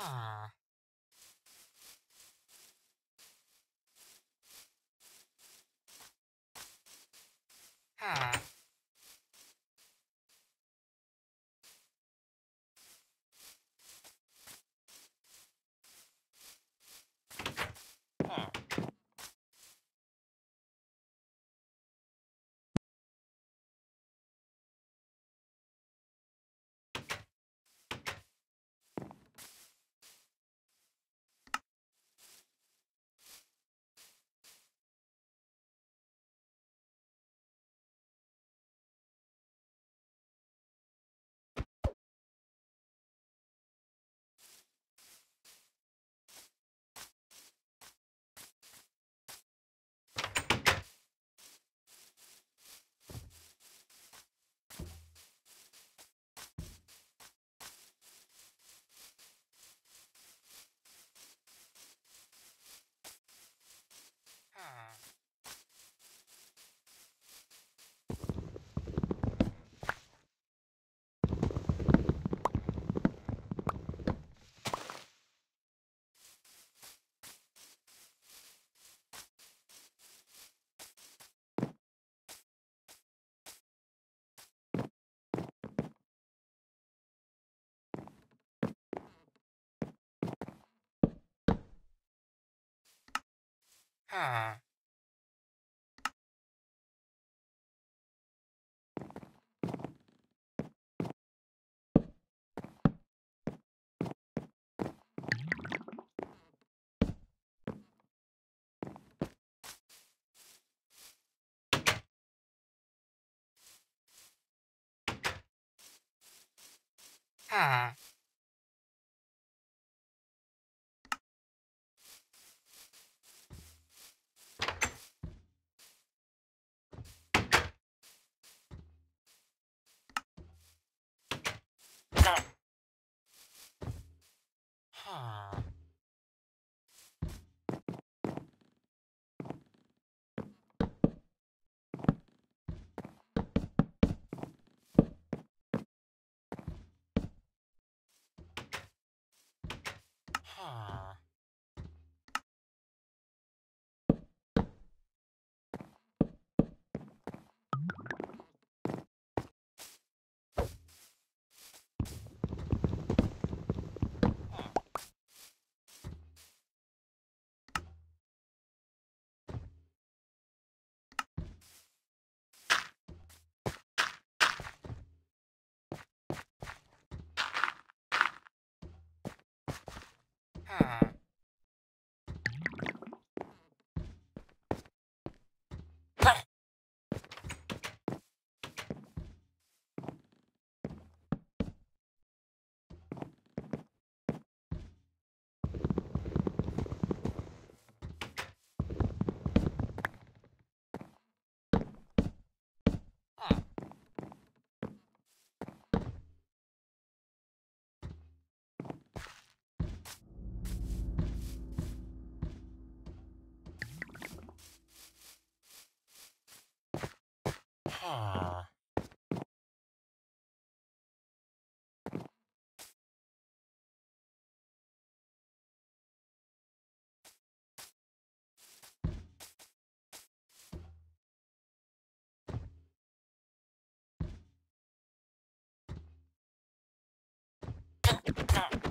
Huh. Huh. Huh. Huh. Huh. Huh.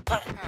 Huh. Huh.